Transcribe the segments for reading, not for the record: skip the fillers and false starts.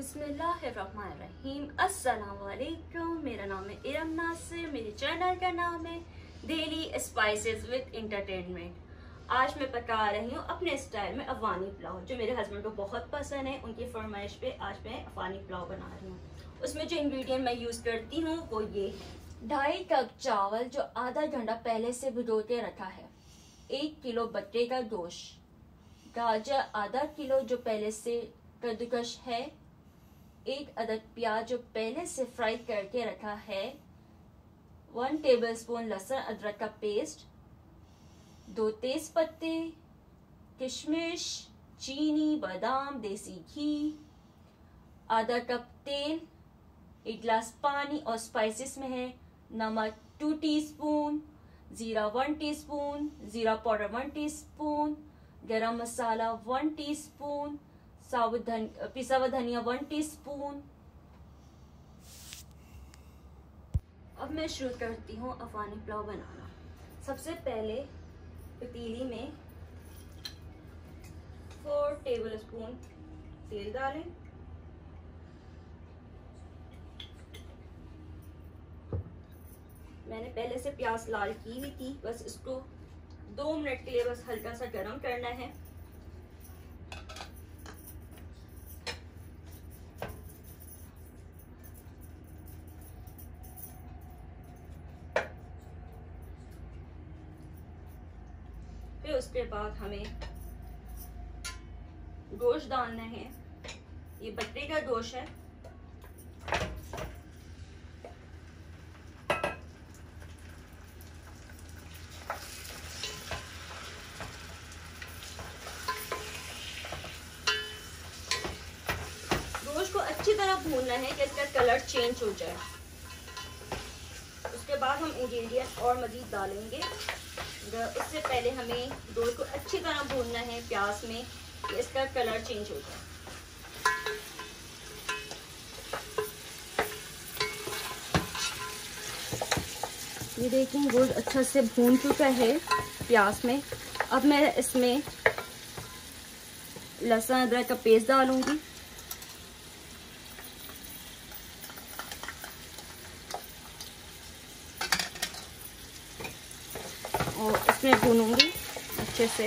बिस्मिल्लाहिर्रहमानिर्रहीम, अस्सलामुअलैकुम। मेरा नाम है इरम नासिर, मेरे चैनल का नाम है डेली स्पाइस विद एंटरटेनमेंट। आज मैं बता रही हूँ अपने स्टाइल में अफगानी पुलाव, जो मेरे हस्बैंड को बहुत पसंद है। उनकी फरमाइश पे आज मैं अफगानी पुलाव बना रही हूँ। उसमें जो इंग्रेडिएंट मैं यूज़ करती हूँ वो ये है 2.5 कप चावल जो आधा घंटा पहले से भिगो के रखा है, 1 किलो बकरे का गोश्त, गाजर आधा किलो जो पहले से कद्दूकश है, 1 अदद प्याज जो पहले से फ्राई करके रखा है, 1 टेबलस्पून लहसुन अदरक का पेस्ट, 2 तेज पत्ते, किशमिश, चीनी, बादाम, देसी घी, आधा कप तेल, 1 गिलास पानी और स्पाइसेस में है नमक 2 टीस्पून, जीरा 1 टीस्पून, जीरा पाउडर 1 टीस्पून, गरम मसाला 1 टीस्पून, पिसा हुआ धनिया 1 टीस्पून। अब मैं शुरू करती हूँ अफगानी पुलाव बनाना। सबसे पहले पतीली में 4 टेबलस्पून तेल डालें। मैंने पहले से प्याज लाल की हुई थी, बस इसको 2 मिनट के लिए बस हल्का सा गरम करना है। फिर उसके बाद हमें गोश्त डालना है। ये बकरे का गोश्त है। गोश्त को अच्छी तरह भूनना है कि इसका कलर चेंज हो जाए। उसके बाद हम इंग्रेडिएंट और मज़ीद डालेंगे। उससे पहले हमें गोश्त को अच्छी तरह भूनना है प्याज में कि इसका कलर चेंज हो जाए। ये देखें, गोश्त अच्छा से भून चुका है प्याज में। अब मैं इसमें लहसुन अदरक का पेस्ट डालूंगी। मैं भूनूंगी अच्छे से।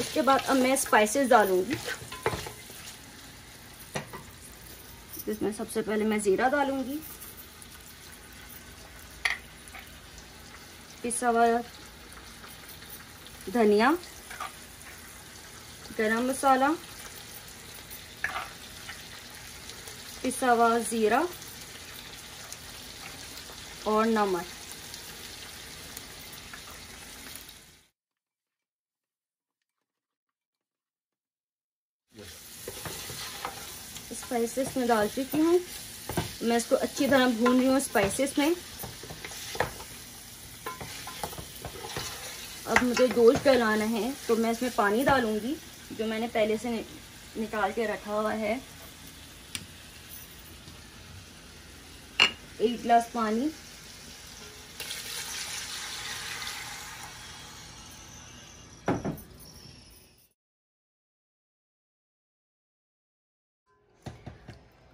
इसके बाद अब मैं स्पाइसेस डालूंगी। इसमें सबसे पहले मैं जीरा डालूंगी, पिसा हुआ धनिया, गरम मसाला, पिसा हुआ जीरा और नमक। स्पाइसेस में डाल चुकी हूँ। मैं इसको अच्छी तरह भून रही हूँ स्पाइसेस में। अब मुझे गोश्त गलाना है तो मैं इसमें पानी डालूंगी जो मैंने पहले से निकाल के रखा हुआ है। 1 गिलास पानी,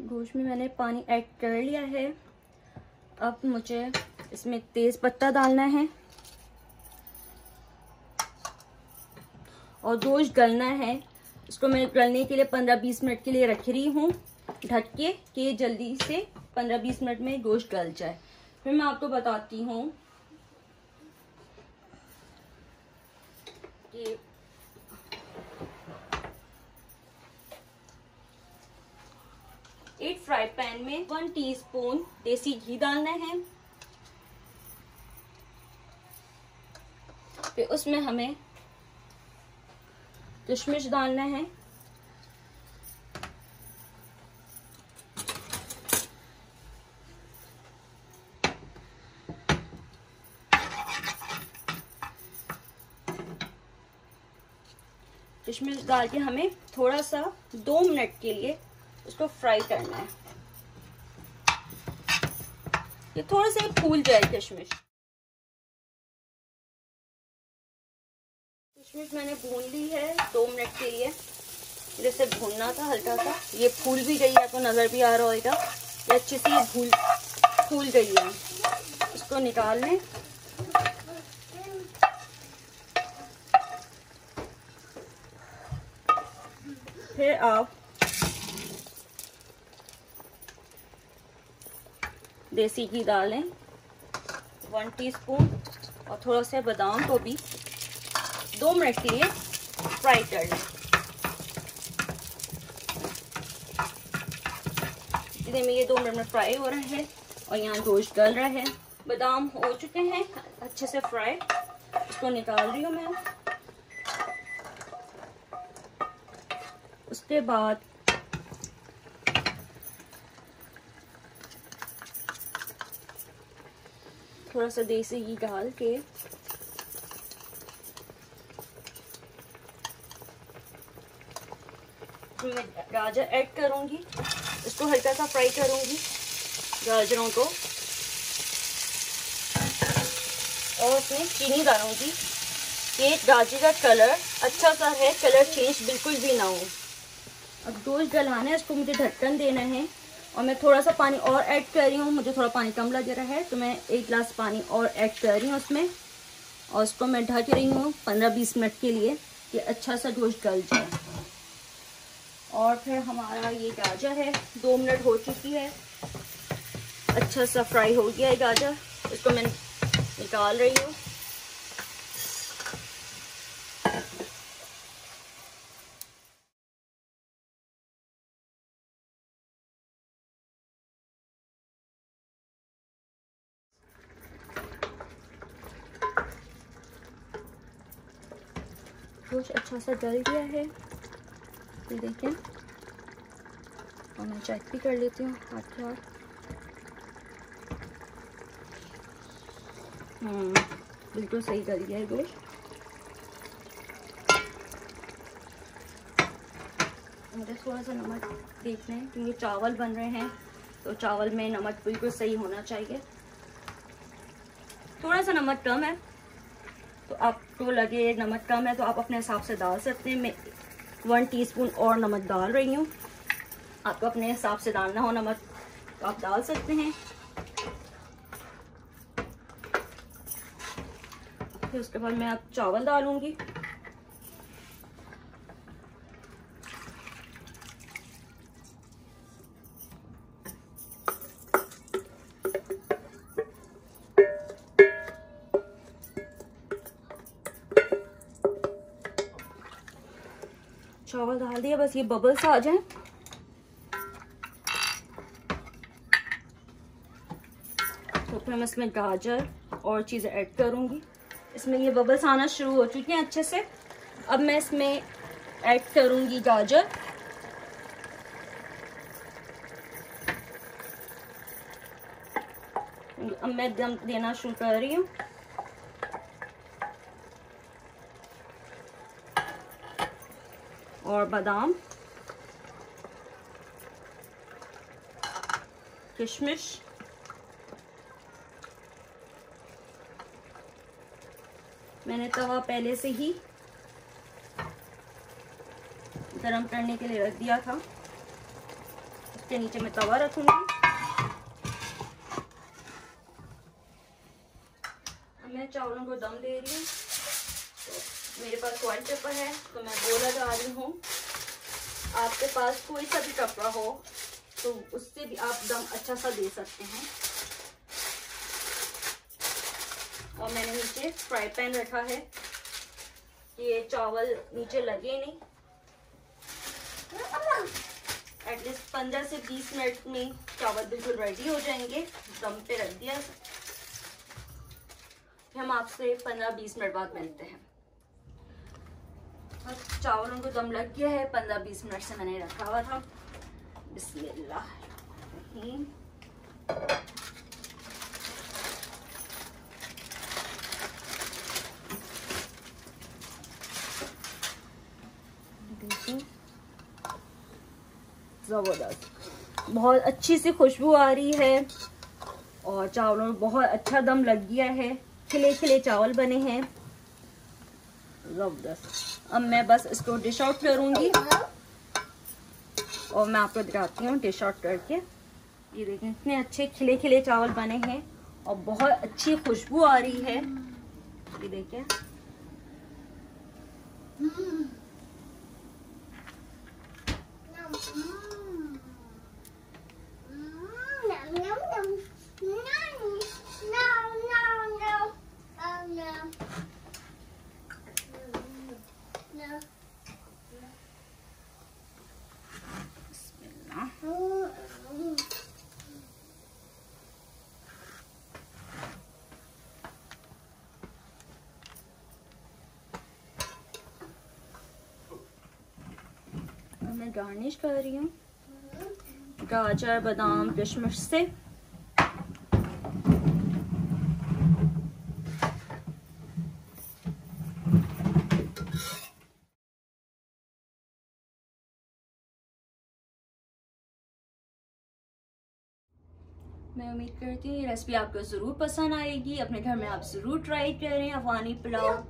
गोश्त में मैंने पानी ऐड कर लिया है। अब मुझे इसमें तेज पत्ता डालना है और गोश्त गलना है। इसको मैं गलने के लिए 15-20 मिनट के लिए रख रही हूँ ढक के, कि जल्दी से 15-20 मिनट में गोश्त गल जाए। फिर मैं आपको बताती हूँ कि एक फ्राई पैन में 1 टीस्पून देसी घी डालना है। फिर उसमें हमें किशमिश डालना है, किशमिश डाल के हमें थोड़ा सा 2 मिनट के लिए उसको फ्राई करना है। ये थोड़ा सा फूल जाए किशमिश। किशमिश मैंने भून ली है 2 मिनट के लिए, जैसे भूनना था हल्का सा। ये फूल भी गई है, आपको नज़र भी आ रहा होगा, ये अच्छे से ये फूल गई है। इसको निकाल लें। फिर आप देसी घी डालें 1 टीस्पून और थोड़ा सा बादाम को भी 2 मिनट के लिए फ्राई कर लें। इतने में ये 2 मिनट में फ्राई हो रहा है और यहाँ गोश्त गल रहा है। बादाम हो चुके हैं अच्छे से फ्राई, इसको निकाल रही हूँ मैं। उसके बाद थोड़ा सा देसी घी डाल के मैं गाजर ऐड करूंगी, इसको हल्का सा फ्राई करूंगी गाजरों को, और उसमें चीनी डालूंगी कि गाजर का कलर अच्छा सा है, कलर चेंज बिल्कुल भी ना हो। अब गोश्त गलाना है, इसको मुझे ढक्कन देना है और मैं थोड़ा सा पानी और ऐड कर रही हूँ। मुझे थोड़ा पानी कम लग रहा है तो मैं 1 गिलास पानी और ऐड कर रही हूँ उसमें, और उसको मैं ढक रही हूँ 15-20 मिनट के लिए कि अच्छा सा गोश्त गल जाए। और फिर हमारा ये गाजर है, 2 मिनट हो चुकी है, अच्छा सा फ्राई हो गया है गाजर, इसको मैं निकाल रही हूँ। गोश्त अच्छा सा गल गया है, ये देखें, और मैं चेक भी कर लेती हूँ हाथ यार। बिल्कुल सही गल गया है गोश्त। मुझे थोड़ा सा नमक देखना है क्योंकि चावल बन रहे हैं तो चावल में नमक बिल्कुल सही होना चाहिए। थोड़ा सा नमक कम है तो आपको लगे नमक कम है तो आप अपने हिसाब से डाल सकते हैं। मैं 1 टीस्पून और नमक डाल रही हूँ, आपको अपने हिसाब से डालना हो नमक तो आप डाल सकते हैं। फिर उसके बाद मैं अब चावल डालूँगी। चावल डाल दिया, बस ये बबल्स आ जाएं। तो फिर मैं इसमें गाजर और चीज़ें ऐड करूँगी। इसमें ये बबल्स आना शुरू हो चुके हैं अच्छे से। अब मैं इसमें ऐड करूँगी गाजर, अब मैं दम देना शुरू कर रही हूँ। और बादाम, किशमिश, मैंने तवा पहले से ही गरम करने के लिए रख दिया था, उसके नीचे मैं तवा रखूंगी। अब मैं चावलों को दम दे रही हूँ। मेरे पास फॉइल पेपर है तो मैं वो लगा रही हूँ, आपके पास कोई सा भी कपड़ा हो तो उससे भी आप दम अच्छा सा दे सकते हैं। और मैंने नीचे फ्राई पैन रखा है, ये चावल नीचे लगे नहीं, एटलीस्ट 15 से 20 मिनट में चावल बिल्कुल रेडी हो जाएंगे। दम पे रख दिया, हम आपसे 15-20 मिनट बाद मिलते हैं। चावलों को दम लग गया है, 15-20 मिनट से मैंने रखा हुआ था। बिस्मिल्लाह, जबरदस्त, बहुत अच्छी सी खुशबू आ रही है और चावलों में बहुत अच्छा दम लग गया है। खिले खिले चावल बने हैं। ज़बरदस्त। अब मैं बस इसको डिश आउट करूँगी और मैं आपको दिखाती हूँ डिश आउट करके। ये देखें इतने अच्छे खिले खिले चावल बने हैं और बहुत अच्छी खुशबू आ रही है। ये देखें मैं गार्निश कर रही हूँ गाजर बादाम किशमिश से। मैं उम्मीद करती हूँ ये रेसिपी आपको ज़रूर पसंद आएगी। अपने घर में आप ज़रूर ट्राई करें अफगानी पुलाव।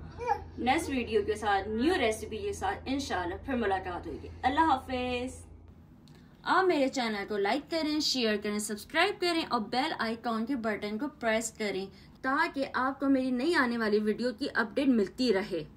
नेक्स्ट वीडियो के साथ न्यू रेसिपी के साथ इंशाल्लाह फिर मुलाकात होगी। अल्लाह हाफिज़। आप मेरे चैनल को लाइक करें, शेयर करें, सब्सक्राइब करें और बेल आइकॉन के बटन को प्रेस करें ताकि आपको मेरी नई आने वाली वीडियो की अपडेट मिलती रहे।